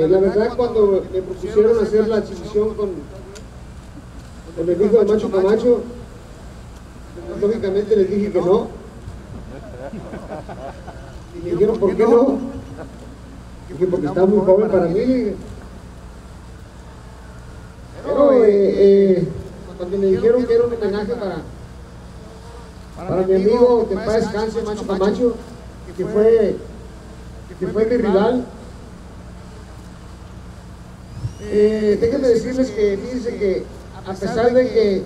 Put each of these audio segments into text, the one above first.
La verdad, cuando me propusieron hacer la exhibición con el hijo de Macho Camacho, lógicamente les dije que no. Y me dijeron, ¿por qué no? Dije, porque está muy joven para mí. Pero cuando me dijeron que era un homenaje para mi amigo, que en paz descanse, Macho Camacho, que fue mi rival. Déjenme decirles que, fíjense que, a pesar de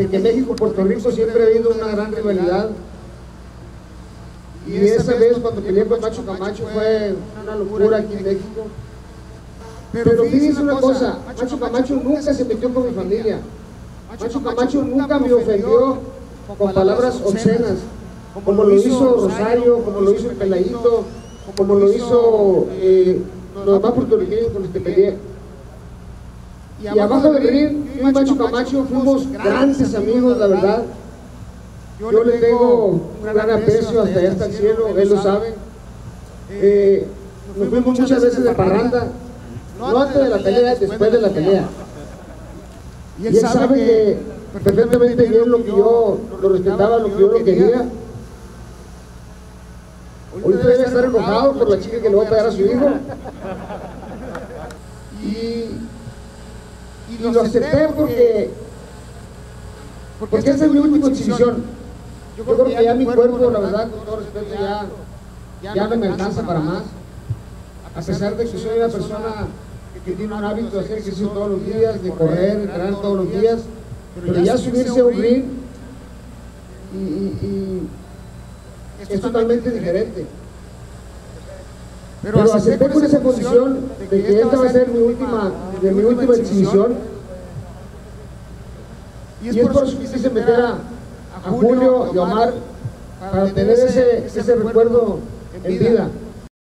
que México y Puerto Rico siempre ha habido una gran rivalidad, y esa vez cuando peleé con Macho Camacho fue una locura aquí en México. Pero fíjense una cosa, Macho Camacho nunca se metió con mi familia. Macho Camacho nunca me ofendió con palabras obscenas, como lo hizo Rosario, como lo hizo Pelayito, como lo hizo los demás puertorriqueños con los que peleé. Y abajo de venir, yo y Macho Camacho fuimos grandes amigos, la verdad. Yo le tengo un gran aprecio hasta allá hasta el cielo, él lo sabe. Nos fuimos muchas veces de parranda, no antes de la pelea, después de la pelea. Y él sabe que perfectamente bien lo que yo lo respetaba, lo que yo lo quería. Ahorita debe estar enojado por la chica que le va a pegar a su hijo. Y lo acepté porque esa es mi última exhibición. Yo creo que ya mi cuerpo, la verdad, con todo respeto, ya no me alcanza para más. A pesar de que soy una persona que tiene un hábito de hacer ejercicio todos los días, de correr, entrenar todos los días, pero ya subirse a un ring y es totalmente diferente. Pero acepté con esa posición de que esta va a ser mi última exhibición. Y es por eso que quise meter a Julio y a Omar para tener ese recuerdo en vida.